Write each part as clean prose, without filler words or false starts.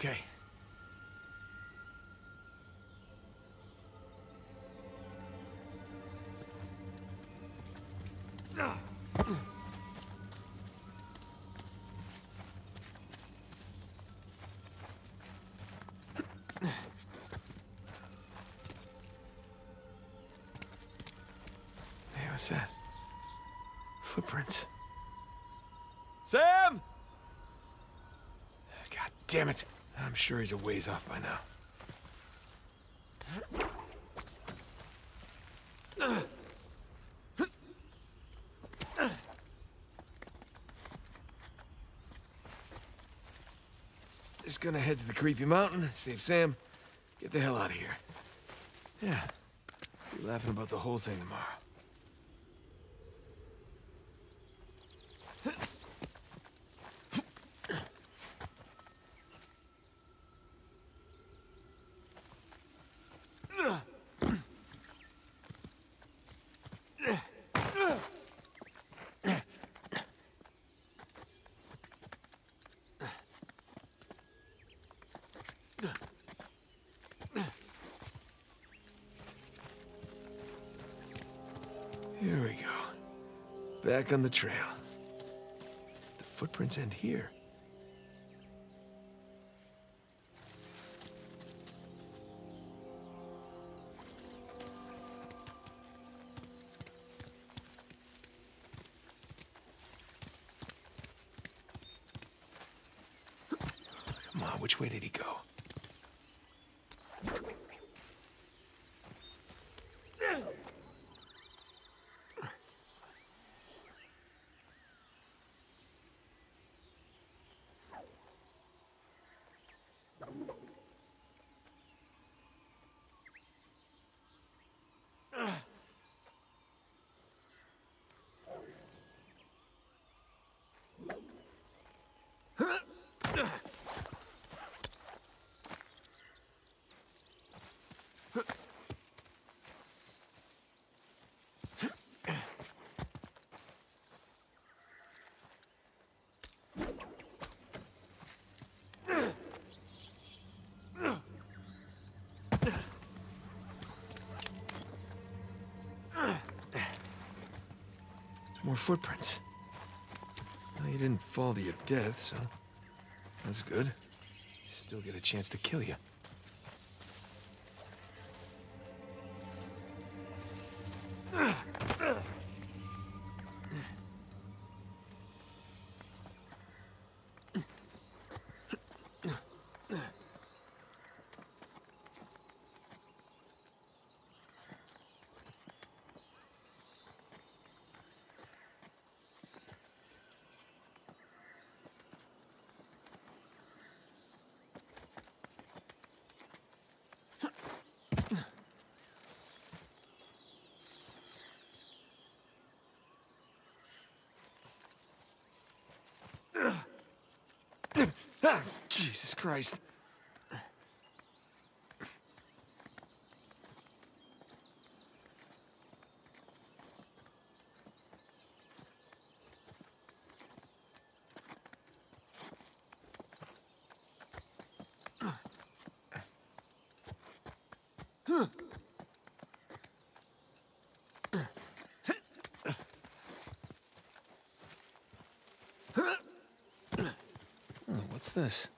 Okay. What's that? Footprints. Sam! God damn it. I'm sure he's a ways off by now. Just gonna head to the creepy mountain, save Sam, get the hell out of here. Yeah, be laughing about the whole thing tomorrow. Here we go. Back on the trail. The footprints end here. Come on, which way did he go? More footprints. Well, you didn't fall to your death, so that's good. Still get a chance to kill you. Ah, Jesus Christ. What's this?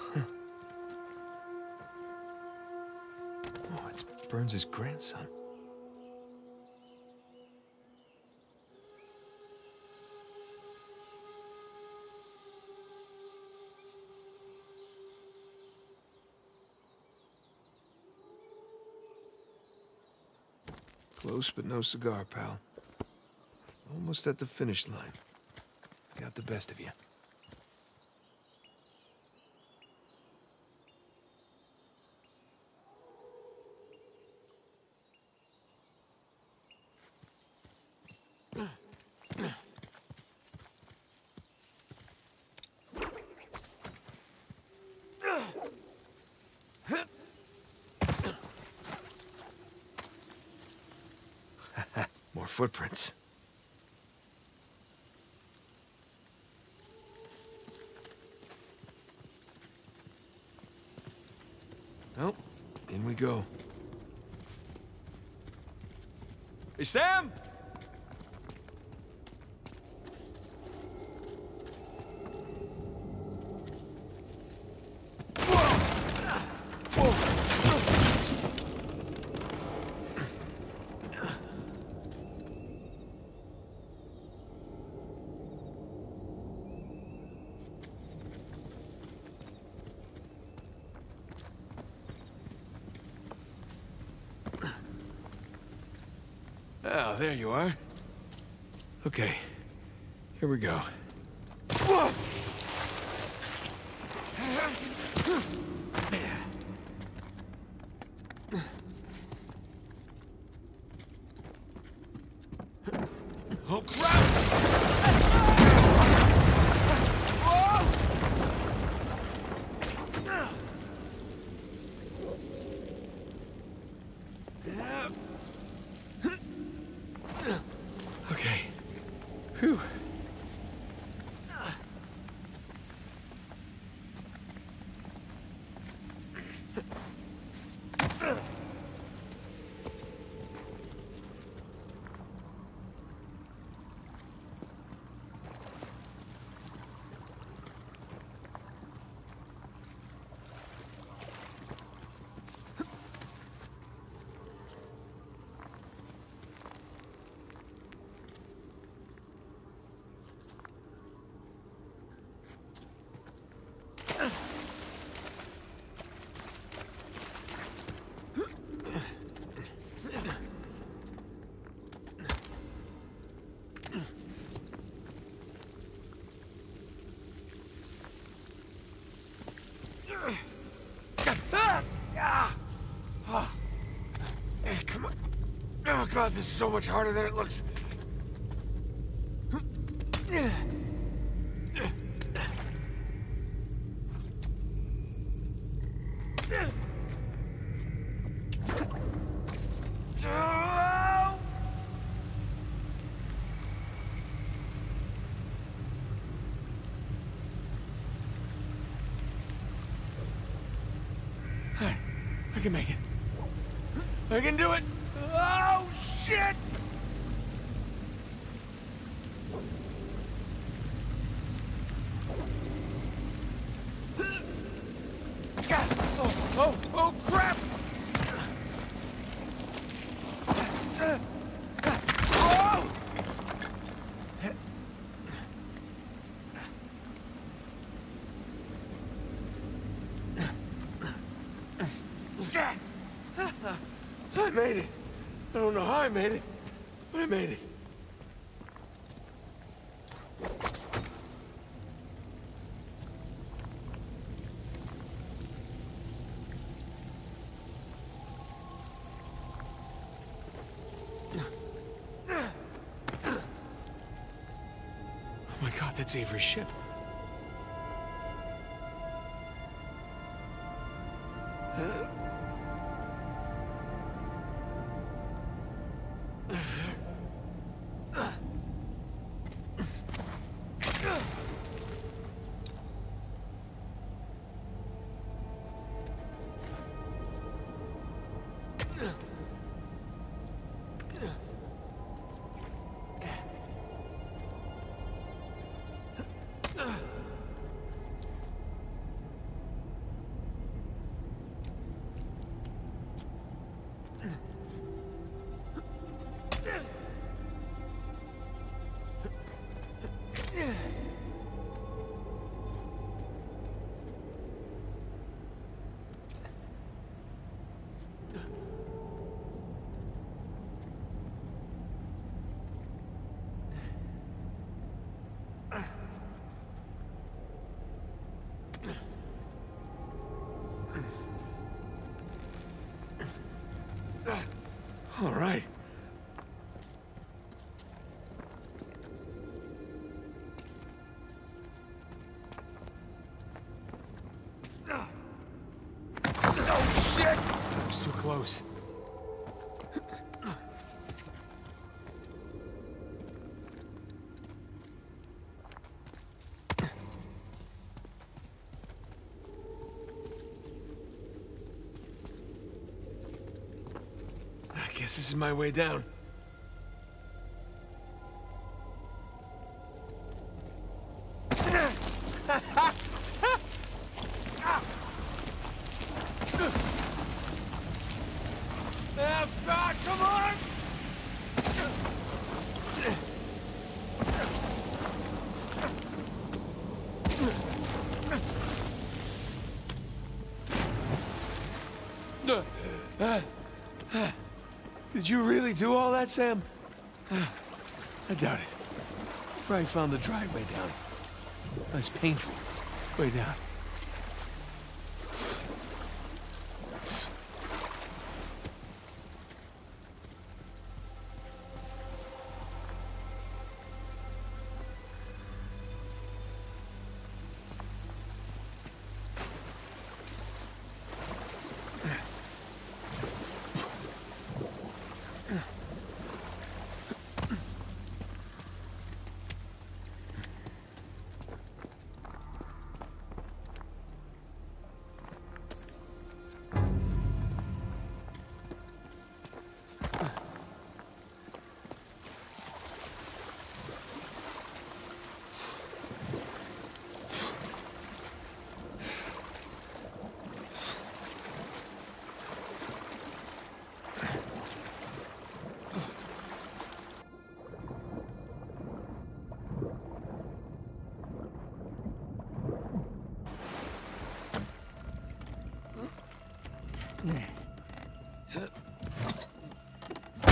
Huh. Oh, it's Burns' grandson. Close, but no cigar, pal. Almost at the finish line. Got the best of you. Footprints. Oh, in we go. Hey, Sam! Oh, there you are. Okay, here we go. Oh, crap! Oh God, this is so much harder than it looks. Alright, I can make it. I can do it! Oh, shit! God! Oh, crap! Oh! I made it. I don't know how I made it, but I made it. Oh my God, that's Avery's ship. All right. Oh, shit! It's too close. Guess this is my way down. Did you really do all that, Sam? I doubt it. Probably found the dry way down. That's painful. Way down.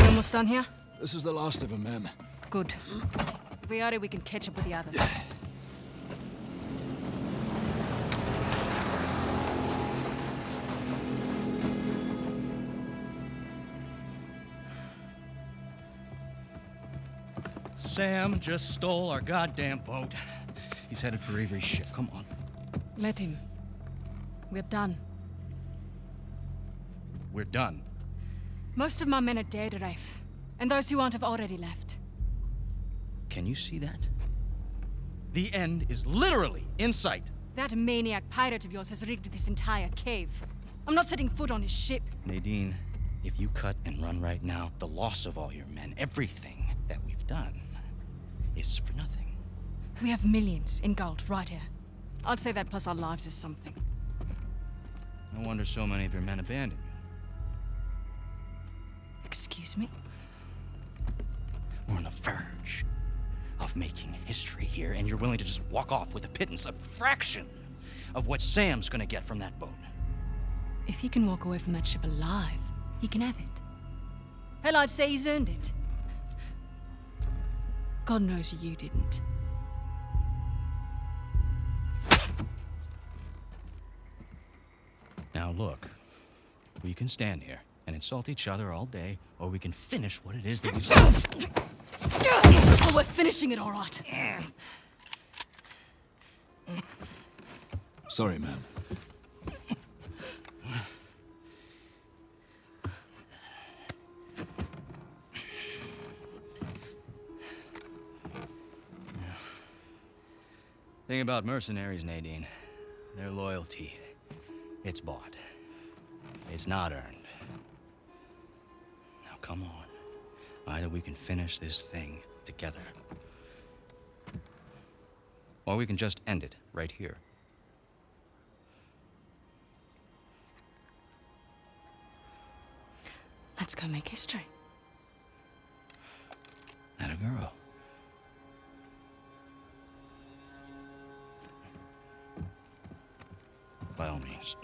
Almost done here? This is the last of them, ma'am. Good. If we are, we can catch up with the others. Sam just stole our goddamn boat. He's headed for Avery's ship. Come on. Let him. We're done. We're done. Most of my men are dead, Rafe. And those who aren't have already left. Can you see that? The end is literally in sight. That maniac pirate of yours has rigged this entire cave. I'm not setting foot on his ship. Nadine, if you cut and run right now, the loss of all your men, everything that we've done, is for nothing. We have millions in gold right here. I'd say that plus our lives is something. No wonder so many of your men abandoned you. Excuse me? We're on the verge of making history here, and you're willing to just walk off with a pittance, a fraction of what Sam's gonna get from that boat. If he can walk away from that ship alive, he can have it. Hell, I'd say he's earned it. God knows you didn't. Now look, we can stand here and insult each other all day, or we can finish what it is that we've done. Oh, we're finishing it all right. Sorry, ma'am. Thing about mercenaries, Nadine, their loyalty, it's bought. It's not earned. Come on. Either we can finish this thing together, or we can just end it right here. Let's go make history. Atta girl. By all means.